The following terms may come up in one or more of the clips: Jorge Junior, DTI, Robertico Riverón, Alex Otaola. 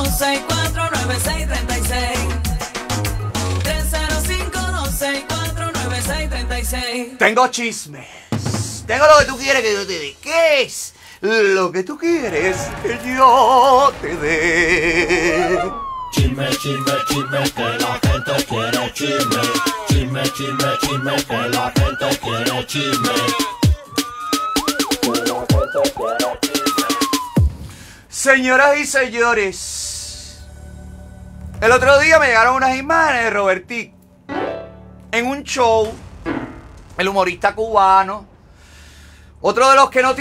305-264-9636. 305-264-9636. Tengo chismes. Tengo lo que tú quieres que yo te dé. ¿Qué es lo que tú quieres que yo te dé? Chisme, chisme, chisme, que la gente quiere chisme. Chisme, chisme, chisme, que la gente quiere chisme. Señoras y señores, el otro día me llegaron unas imágenes de Robertico en un show, el humorista cubano, otro de los que no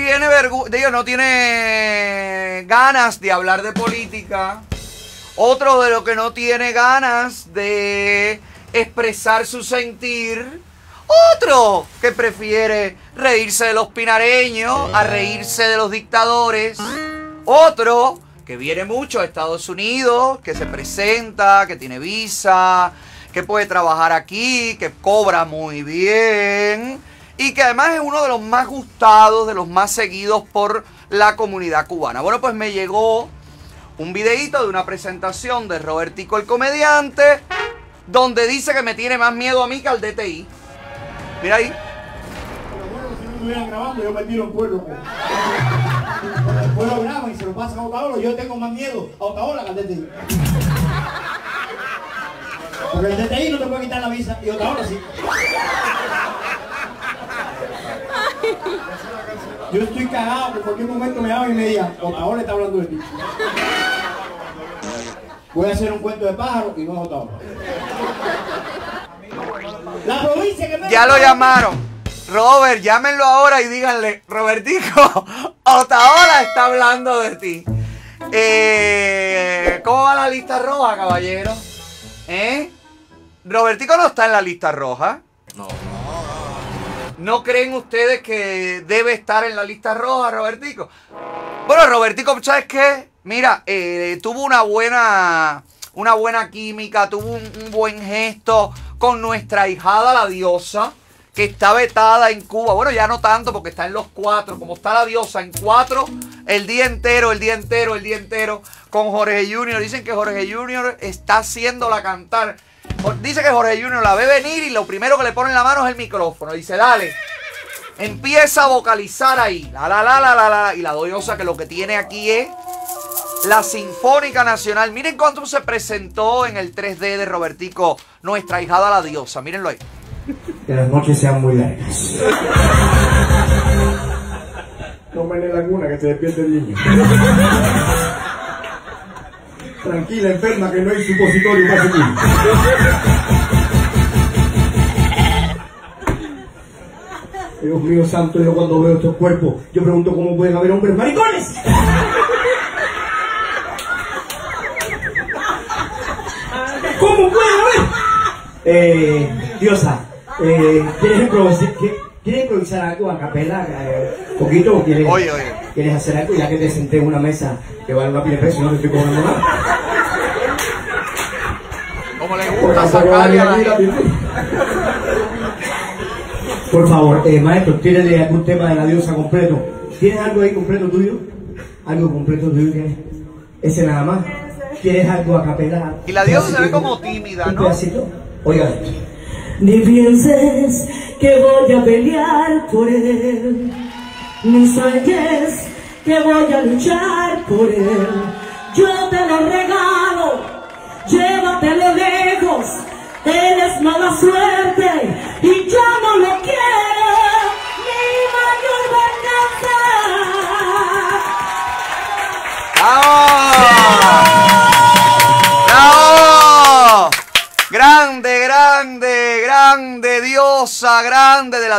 tiene ganas de hablar de política, otro de los que no tiene ganas de expresar su sentir, otro que prefiere reírse de los pinareños a reírse de los dictadores. Otro que viene mucho a Estados Unidos, que se presenta, que tiene visa, que puede trabajar aquí, que cobra muy bien y que además es uno de los más gustados, de los más seguidos por la comunidad cubana. Bueno, pues me llegó un videíto de una presentación de Robertico el comediante, donde dice que me tiene más miedo a mí que al DTI. Mira ahí. Pero bueno, si no me estuvieran grabando, yo me tiro en pueblo. El pueblo graba y se lo pasa a Otaola. Yo tengo más miedo a Otaola que al DTI. Porque el DTI no te puede quitar la visa y Otaola sí. Yo estoy cagado, por cualquier momento me hago y me diga, Otaola está hablando de ti. Voy a hacer un cuento de pájaro y no es Otaola. Ya lo llamaron. Robert, llámenlo ahora y díganle, Robertico, Otaola está hablando de ti. ¿Cómo va la lista roja, caballero? Robertico no está en la lista roja. No. ¿No creen ustedes que debe estar en la lista roja, Robertico? Bueno, Robertico, ¿sabes qué? Mira, tuvo una buena química, tuvo un buen gesto con nuestra ahijada, la diosa, que está vetada en Cuba. Bueno, ya no tanto porque está en los 4, como está la diosa en 4 el día entero con Jorge Junior. Dicen que Jorge Junior está haciéndola cantar. Dice que Jorge Junior la ve venir y lo primero que le pone en la mano es el micrófono. Dice, dale, empieza a vocalizar ahí. La. Y la diosa, que lo que tiene aquí es la Sinfónica Nacional. Miren cuánto se presentó en el 3D de Robertico, nuestra ahijada la diosa. Mírenlo ahí. Que las noches sean muy largas. Tómale la cuna que se despierte el niño. Tranquila, enferma, que no hay supositorio para su niño. Dios mío santo, yo cuando veo estos cuerpos, yo pregunto cómo pueden haber hombres maricones. ¿Cómo pueden haber? Diosa, ¿quieres improvisar algo a capela? ¿Poquito? ¿O quieres, oye. ¿Quieres hacer algo? Ya que te senté en una mesa que vale una pila de pesos, no te estoy cobrando nada. Como le gusta sacarle a la gente. Por favor, maestro, tírale algún tema de la diosa completo. ¿Tienes algo ahí completo tuyo? ¿Algo completo tuyo tienes? Ese nada más. ¿Quieres algo a capela? Y la diosa se ve como tímida, ¿no? Un pedacito. Oiga. Ni pienses que voy a pelear por él, ni sueñes que voy a luchar por él. Yo te lo regalo, llévatelo lejos, él es mala suerte y yo no lo quiero, mi mayor venganza. ¡Bravo! ¡Bravo! Grande, grande, grande diosa, grande de la